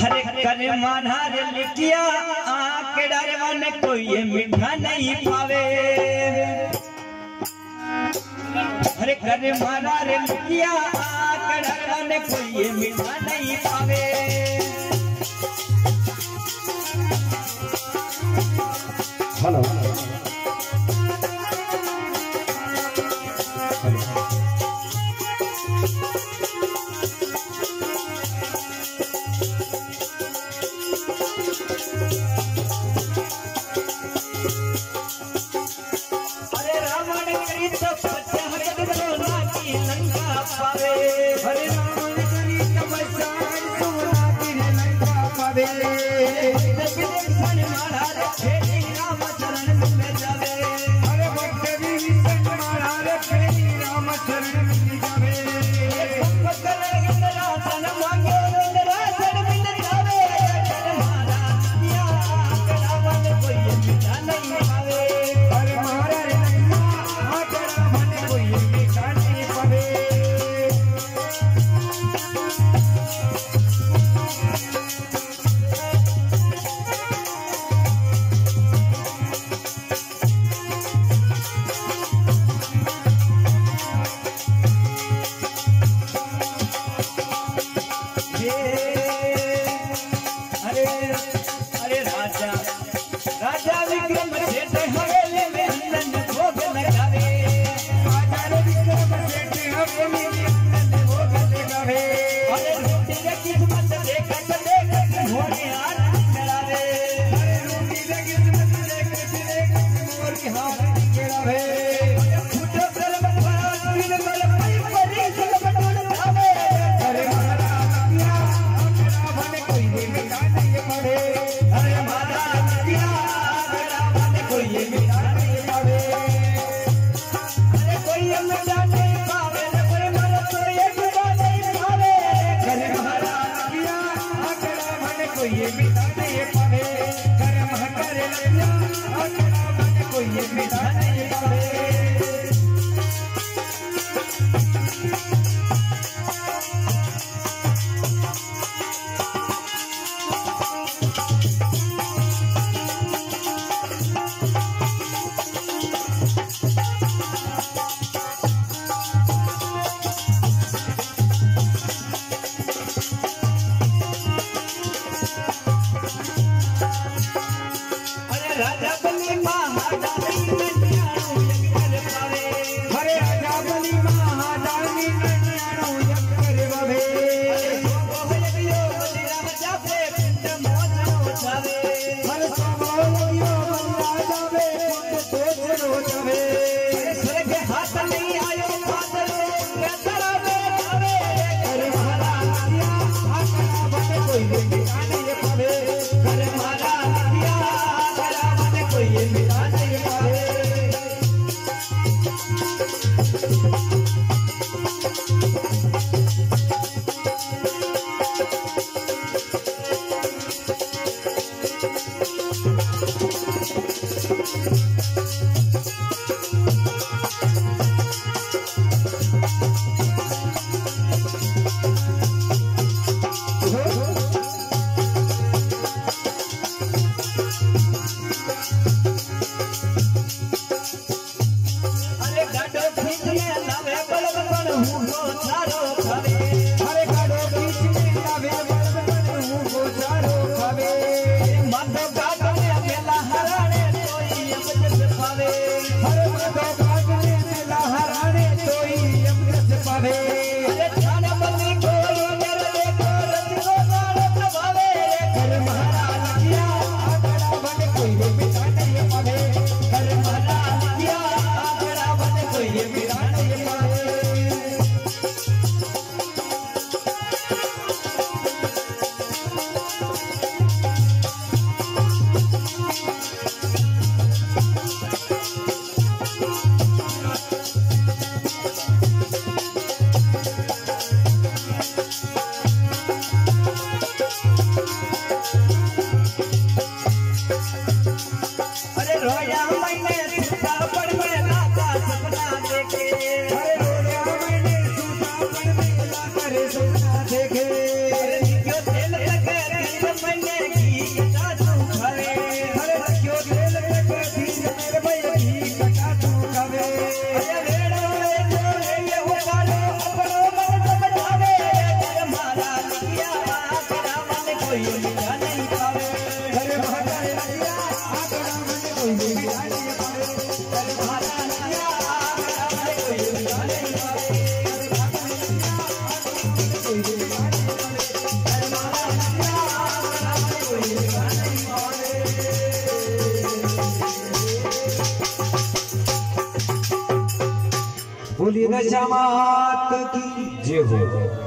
हरे करे माना रे लिखिया आके डरवन कोई मीठा नहीं पावे। हरे करे माना रे लिखिया आके डरवन कोई मीठा नहीं पावे। हेलो इन जमात की जय हो।